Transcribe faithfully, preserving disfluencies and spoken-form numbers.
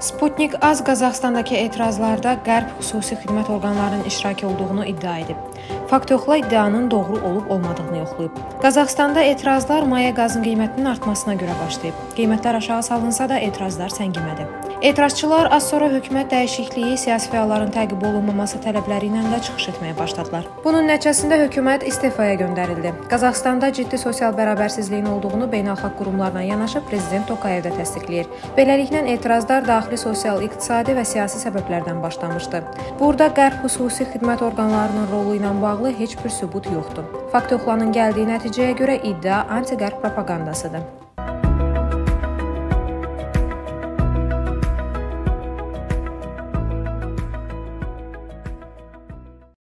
Sputnik.az Qazaxıstandakı etirazlarda Qərb xüsusi xidmət orqanlarının iştirakı olduğunu iddia edib. Faktoxla iddianın doğru olub-olmadığını yoxlayıb. Qazaxıstanda etirazlar maya qazın qiymətinin artmasına görə başlayıb. Qiymətlər aşağı salınsa da etirazlar səngimədi. Etirazçılar az sonra hökumət dəyişikliyi, siyasi fəalların təqib olunmaması tələbləri ilə də çıxış etməyə başladılar. Bunun nəticəsində hökumət istefaya göndərildi. Qazaxıstanda ciddi sosial bərabərsizliyin olduğunu beynəlxalq qurumlarla yanaşı prezident Tokayev də təsdiqləyir. Beləliklə etirazlar daxil sosial, iqtisadi və siyasi səbəblərdən başlamışdı. Burada Qərb xüsusi xidmət orqanlarının rolu ilə bağlı heç bir sübut yoxdur. Faktoxlanın gəldiyi nəticəyə görə iddia anti-Qərb propagandasıdır.